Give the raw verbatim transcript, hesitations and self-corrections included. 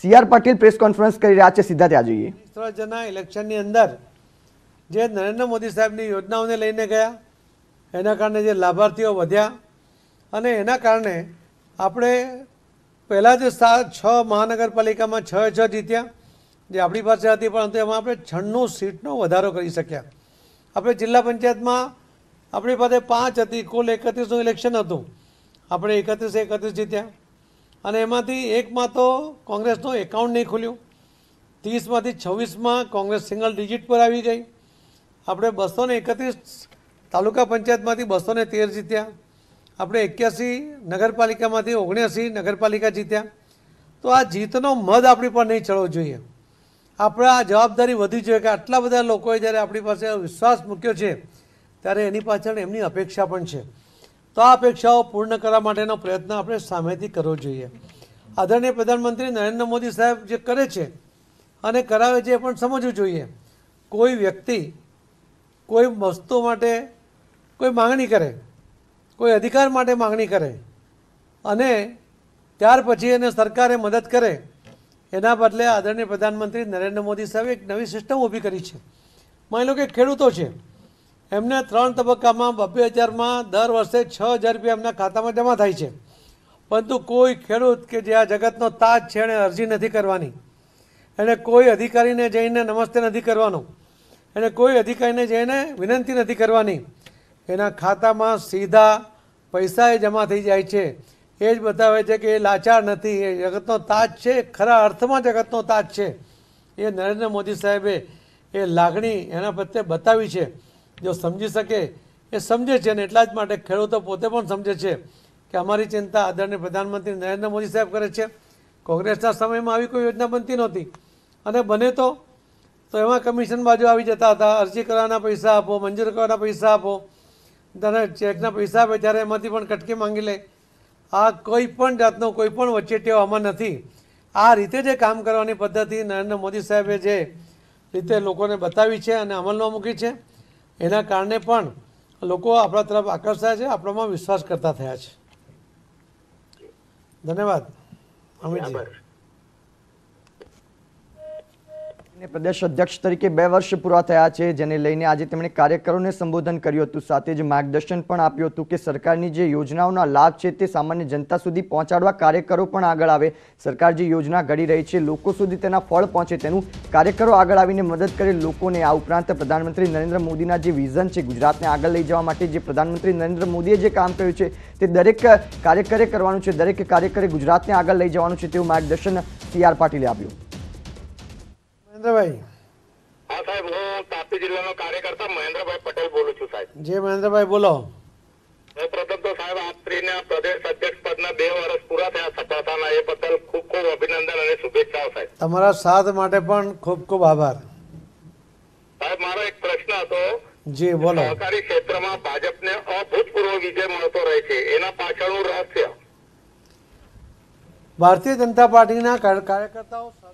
CR Patil press conference કરી રહ્યા છે, સીધા ત્યાં જોઈએ। ત્રણ જણા ઇલેક્શનની અંદર જે નરેન્દ્ર મોદી સાહેબની યોજનાઓને લઈને ગયા, એના કારણે જે લાભાર્થીઓ વધ્યા અને એના કારણે આપણે પહેલાં જે સાત છ મહાનગરપાલિકામાં છ છ જીત્યા જે આપણી પાસે હતી, પરંતુ એમાં આપણે છન્નું સીટનો વધારો કરી શક્યા। આપણે જિલ્લા પંચાયતમાં આપણી પાસે પાંચ હતી, કુલ એકત્રીસનું ઇલેક્શન હતું, આપણે એકત્રીસે એકત્રીસ જીત્યા અને એમાંથી એકમાં તો કોંગ્રેસનો એકાઉન્ટ નહીં ખુલ્યું। ત્રીસમાંથી છવ્વીસમાં કોંગ્રેસ સિંગલ ડિજિટ પર આવી ગઈ। આપણે બસો ને એકત્રીસ તાલુકા પંચાયતમાંથી બસો ને તેર જીત્યા, આપણે એક્યાસી નગરપાલિકામાંથી ઓગણ્યાસી નગરપાલિકા જીત્યા। તો આ જીતનો મદ આપણી પર નહીં ચડવો જોઈએ, આપણે આ જવાબદારી વધવી જોઈએ કે આટલા બધા લોકોએ જ્યારે આપણી પાસે વિશ્વાસ મૂક્યો છે ત્યારે એની પાછળ એમની અપેક્ષા પણ છે। तो आ अपेक्षाओं पूर्ण करवा माटेनो प्रयत्न आपणे सामेथी करवो जोईए। आदरणीय प्रधानमंत्री नरेन्द्र मोदी साहेब जे करे छे अने करावे छे ए पण समजवू जोईए। कोई व्यक्ति कोई वस्तु माटे कोई मांगणी करे, कोई अधिकार माटे मांगणी करे अने त्यार पछी एने सरकारे मदद करे, एना बदले आदरणीय प्रधानमंत्री नरेन्द्र मोदी साहेब एक नवी सिस्टम ऊभी करी छे। मानी लो के खेडूतो छे, एमने त्रण तबक्कामां बे हज़ार में दर वर्षे छ हज़ार रुपया एमना खातामां जमा थाय छे, परंतु कोई खेडूत के जे आ जगतनो ताज छे एने अरजी नथी करवानी, एने कोई अधिकारीने जईने नमस्ते नथी करवानो, एने कोई अधिकारीने जईने विनंती नथी करवानी, एना खातामां सीधा पैसा ए जमा थई जाय छे। ए ज बतावे छे के ए लाचार नथी, ए जगतनो ताज छे, खरा अर्थमां जगतनो ताज छे। ए नरेन्द्र मोदी साहेबे ए लागणी एना प्रत्ये बतावी छे। जो समझी सके ये समझे छे, एटलाज माटे खेडूतो पोते पण समझे छे कि अमारी चिंता आदरणीय प्रधानमंत्री नरेन्द्र मोदी साहेब करे छे। कोंग्रेसना समयमां आवी कोई योजना बनती नहोती अने बने तो तो एमां कमिशन बाजू आवी जता हता। अरजी करवाना पैसा आपो, मंजूर करवाना पैसा आपो, तने चेकना पैसा आपे त्यारे एमांथी पण कटकी मांगी ले। आ कोईपण जातनो कोईपण वच्चेटियो आमां नथी। आ रीते जे काम करवानी पद्धति नरेन्द्र मोदी साहेबे जे रीते लोकोने बतावी छे अने अमलमां मूकी छे, एना कारणे पण लोको आपणा तरफ आकर्षाय छे, आपणामां विश्वास करता थया छे। धन्यवाद अमितजी। प्रदेश अध्यक्ष तरीके बे वर्ष पूरा थया छे, जेने लईने आजे तेमणे कार्यकर्ताओने संबोधन कर्युं हतुं, साथे ज मार्गदर्शन पण आप्युं हतुं के सरकारनी जे योजनाओना लाभ छे ते सामान्य जनता सुधी पहोंचाडवा कार्यकर्ताओ पण आगळ आवे। सरकार जे योजना घडी रही छे लोको सुधी तेना फळ पहोंचे तेनुं कार्यकर्ताओ आगळ आवीने मदद करे लोकोने। आ उपरांत प्रधानमंत्री नरेन्द्र मोदीना जे विजन छे गुजरातने आगळ लई जवा माटे, जे प्रधानमंत्री नरेन्द्र मोदीए जे काम कर्युं छे ते दरेक कार्यकर्ताए करवानुं छे, दरेक कार्यकर्ताए गुजरातने आगळ लई जवानुं छे, तेवुं मार्गदर्शन सीआर पाटिले आप्युं। सहकारी क्षेत्र में भाजप ने अभूतपूर्व विजय मळतो रहे छे, एना पाछळनुं रहस्य भारतीय जनता पार्टी ना कार्यकर्ताओ